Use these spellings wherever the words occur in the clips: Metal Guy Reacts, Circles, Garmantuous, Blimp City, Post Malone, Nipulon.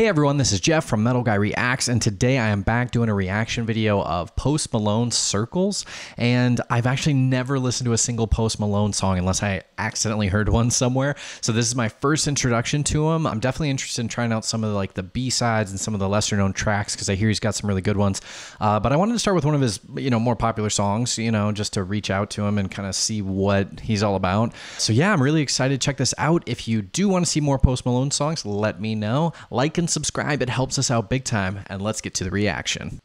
Hey everyone, this is Jeff from Metal Guy Reacts, and today I am back doing a reaction video of Post Malone's Circles. And I've actually never listened to a single Post Malone song unless I accidentally heard one somewhere. So this is my first introduction to him. I'm definitely interested in trying out some of the B-sides and some of the lesser known tracks, because I hear he's got some really good ones. But I wanted to start with one of his, more popular songs, just to reach out to him and kind of see what he's all about. So yeah, I'm really excited to check this out. If you do want to see more Post Malone songs, let me know. Like and subscribe, it helps us out big time, and let's get to the reaction.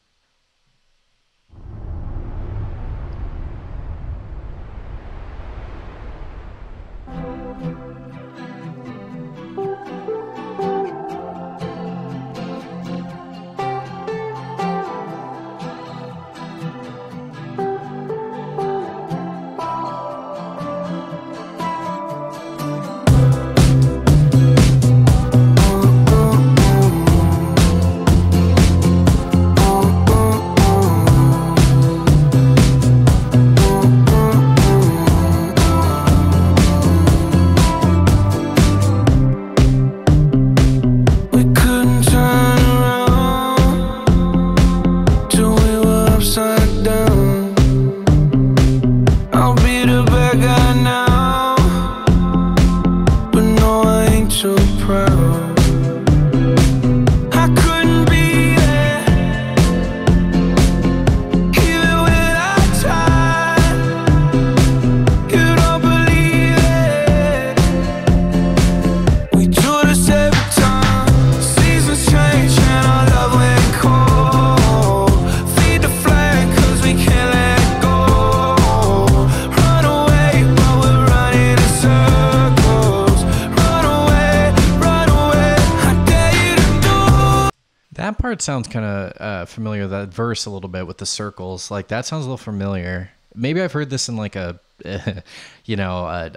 That part sounds kind of familiar, that verse a little bit with the circles. Like, that sounds a little familiar. Maybe I've heard this in like a, I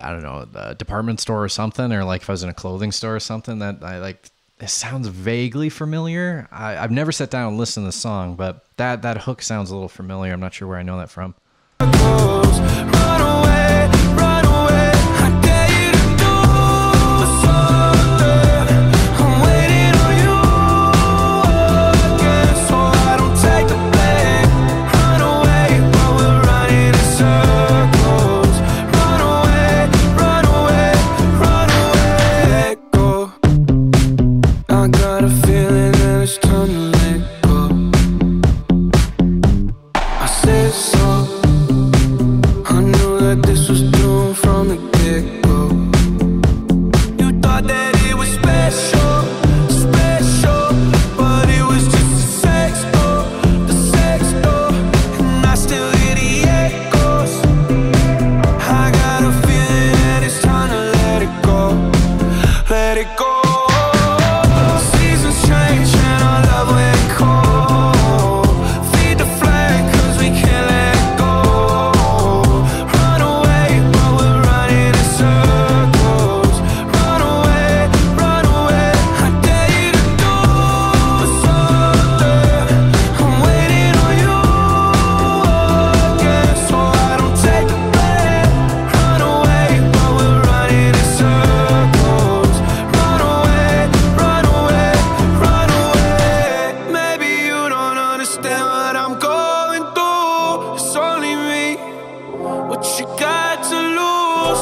don't know, a department store or something, or like if I was in a clothing store or something. That I like, it sounds vaguely familiar. I've never sat down and listened to the song, but that hook sounds a little familiar. I'm not sure where I know that from.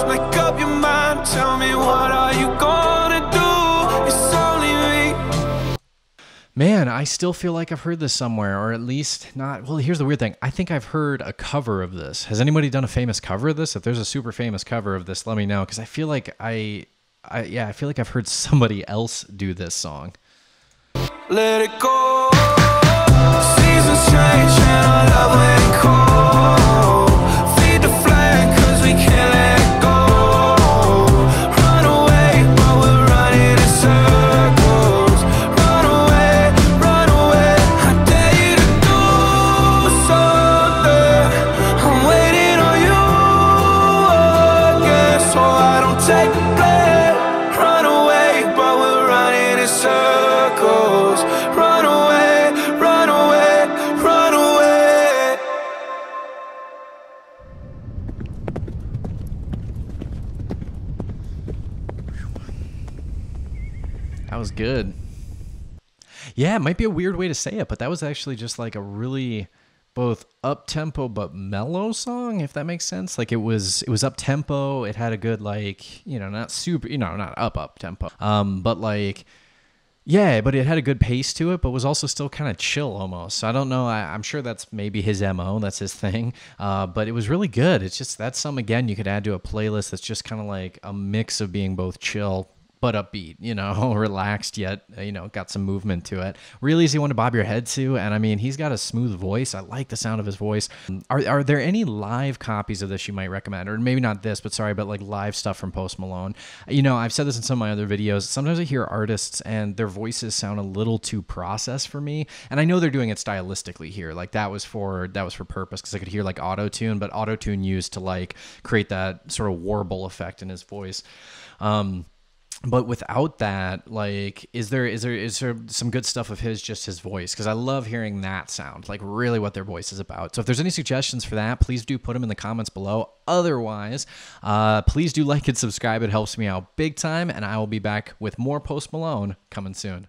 Make up your mind, tell me what are you gonna do? It's only me. Man, I still feel like I've heard this somewhere, or at least not. Well, here's the weird thing. I think I've heard a cover of this. Has anybody done a famous cover of this? If there's a super famous cover of this, let me know, because I feel like I feel like I've heard somebody else do this song. Let it go. Seasons change and I love when it calls. That was good. Yeah, it might be a weird way to say it, but that was actually just like a really both up-tempo but mellow song, if that makes sense. Like it was up-tempo. It had a good, like, you know, not super, you know, not up-tempo. But like, yeah, but it had a good pace to it, but was also still kind of chill almost. So I don't know. I'm sure that's maybe his MO. That's his thing. But it was really good. It's just, that's some, again, you could add to a playlist that's just kind of like a mix of being both chill but upbeat, you know, relaxed yet, you know, got some movement to it. Real easy one to bob your head to. And I mean, he's got a smooth voice. I like the sound of his voice. Are there any live copies of this you might recommend? Or maybe not this, but sorry, but like live stuff from Post Malone. You know, I've said this in some of my other videos. Sometimes I hear artists and their voices sound a little too processed for me. And I know they're doing it stylistically here. Like that was for purpose, because I could hear like auto-tune, but auto-tune used to like create that sort of warble effect in his voice. But without that, like, is there some good stuff of his, just his voice? Because I love hearing that sound, like really what their voice is about. So if there's any suggestions for that, please do put them in the comments below. Otherwise, please do like and subscribe. It helps me out big time. And I will be back with more Post Malone coming soon.